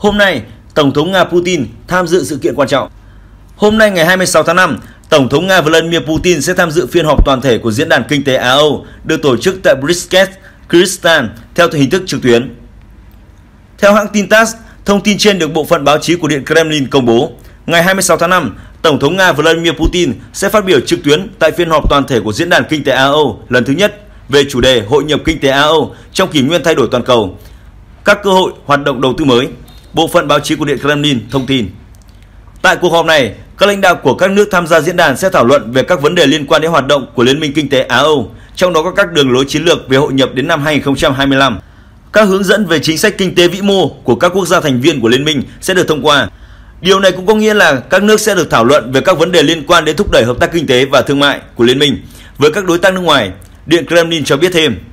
Hôm nay, Tổng thống Nga Putin tham dự sự kiện quan trọng. Hôm nay ngày 26 tháng 5, Tổng thống Nga Vladimir Putin sẽ tham dự phiên họp toàn thể của Diễn đàn Kinh tế Á-Âu được tổ chức tại Briscas, Kristan theo hình thức trực tuyến. Theo hãng tin Tass, thông tin trên được bộ phận báo chí của Điện Kremlin công bố. Ngày 26 tháng 5, Tổng thống Nga Vladimir Putin sẽ phát biểu trực tuyến tại phiên họp toàn thể của Diễn đàn Kinh tế Á-Âu lần thứ nhất về chủ đề Hội nhập Kinh tế Á-Âu trong kỷ nguyên thay đổi toàn cầu, các cơ hội hoạt động đầu tư mới, bộ phận báo chí của Điện Kremlin thông tin. Tại cuộc họp này, các lãnh đạo của các nước tham gia diễn đàn sẽ thảo luận về các vấn đề liên quan đến hoạt động của Liên minh Kinh tế Á-Âu, trong đó có các đường lối chiến lược về hội nhập đến năm 2025. Các hướng dẫn về chính sách kinh tế vĩ mô của các quốc gia thành viên của Liên minh sẽ được thông qua. Điều này cũng có nghĩa là các nước sẽ được thảo luận về các vấn đề liên quan đến thúc đẩy hợp tác kinh tế và thương mại của Liên minh với các đối tác nước ngoài, Điện Kremlin cho biết thêm.